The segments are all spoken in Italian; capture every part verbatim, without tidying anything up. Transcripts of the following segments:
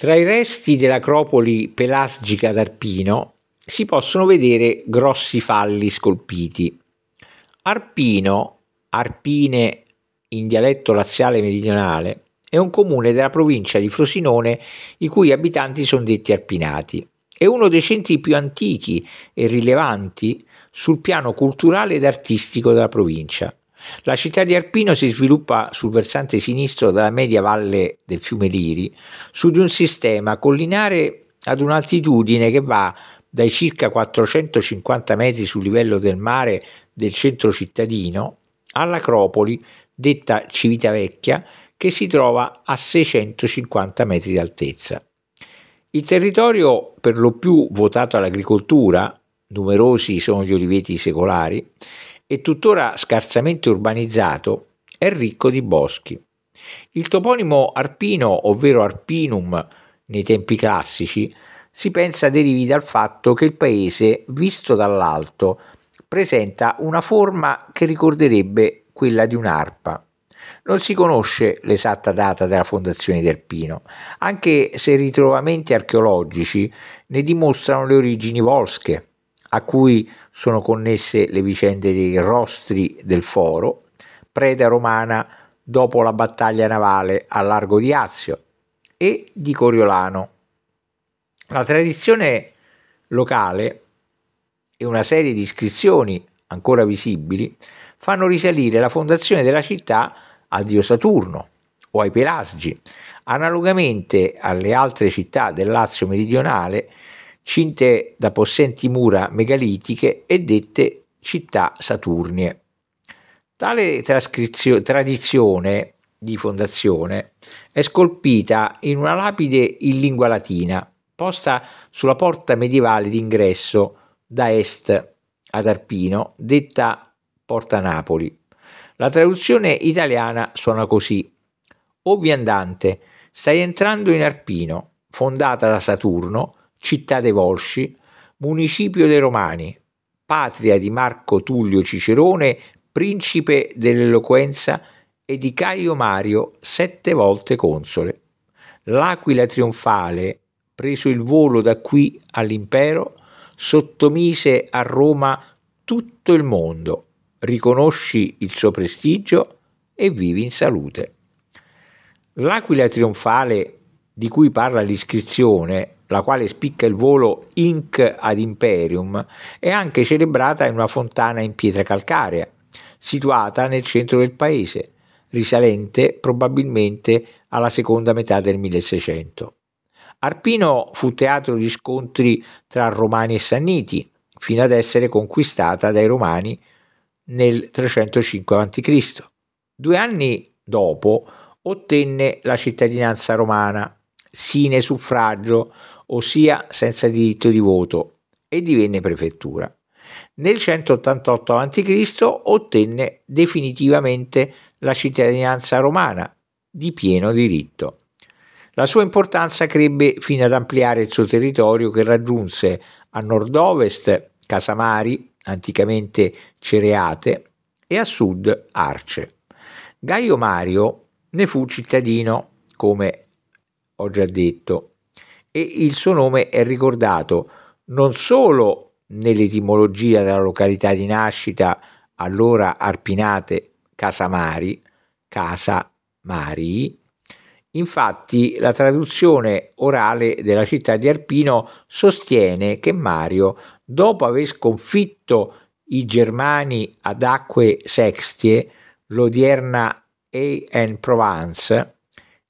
Tra i resti dell'acropoli pelasgica d'Arpino si possono vedere grossi falli scolpiti. Arpino, Arpine in dialetto laziale meridionale, è un comune della provincia di Frosinone i cui abitanti sono detti Arpinati. È uno dei centri più antichi e rilevanti sul piano culturale ed artistico della provincia. La città di Arpino si sviluppa sul versante sinistro della media valle del fiume Liri, su di un sistema collinare ad un'altitudine che va dai circa quattrocentocinquanta metri sul livello del mare del centro cittadino all'acropoli detta Civitavecchia, che si trova a seicentocinquanta metri di altezza. Il territorio, per lo più votato all'agricoltura, numerosi sono gli oliveti secolari, e tuttora scarsamente urbanizzato, è ricco di boschi. Il toponimo Arpino, ovvero Arpinum nei tempi classici, si pensa derivi dal fatto che il paese, visto dall'alto, presenta una forma che ricorderebbe quella di un'arpa. Non si conosce l'esatta data della fondazione di Arpino, anche se ritrovamenti archeologici ne dimostrano le origini volsche, a cui sono connesse le vicende dei Rostri del Foro, preda romana dopo la battaglia navale a largo di Azio, e di Coriolano. La tradizione locale e una serie di iscrizioni ancora visibili fanno risalire la fondazione della città al dio Saturno o ai Pelasgi. Analogamente alle altre città del Lazio meridionale, cinte da possenti mura megalitiche e dette città saturnie. Tale tradizione di fondazione è scolpita in una lapide in lingua latina, posta sulla porta medievale d'ingresso da est ad Arpino, detta Porta Napoli. La traduzione italiana suona così: «O viandante, stai entrando in Arpino, fondata da Saturno, città dei Volsci, municipio dei Romani, patria di Marco Tullio Cicerone, principe dell'eloquenza, e di Caio Mario, sette volte console. L'Aquila Trionfale, preso il volo da qui all'impero, sottomise a Roma tutto il mondo. Riconosci il suo prestigio e vivi in salute». L'Aquila Trionfale, di cui parla l'iscrizione, la quale spicca il volo Inc ad Imperium, è anche celebrata in una fontana in pietra calcarea, situata nel centro del paese, risalente probabilmente alla seconda metà del milleseicento. Arpino fu teatro di scontri tra Romani e Sanniti, fino ad essere conquistata dai Romani nel trecentocinque avanti Cristo Due anni dopo ottenne la cittadinanza romana, sine suffragio, ossia senza diritto di voto, e divenne prefettura. Nel centottantotto avanti Cristo ottenne definitivamente la cittadinanza romana di pieno diritto. La sua importanza crebbe fino ad ampliare il suo territorio, che raggiunse a nord-ovest Casamari, anticamente Cereate, e a sud Arce. Caio Mario ne fu cittadino, come ho già detto, e il suo nome è ricordato non solo nell'etimologia della località di nascita, allora Arpinate, Casamari, Casamari. Infatti la traduzione orale della città di Arpino sostiene che Mario, dopo aver sconfitto i Germani ad acque sextie, l'odierna Aix-en-Provence,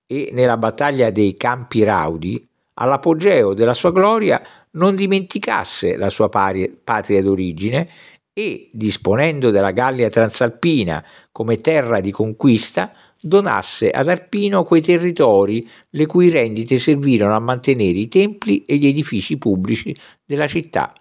e nella battaglia dei Campi Raudi, all'apogeo della sua gloria, non dimenticasse la sua patria d'origine e, disponendo della Gallia Transalpina come terra di conquista, donasse ad Arpino quei territori le cui rendite servirono a mantenere i templi e gli edifici pubblici della città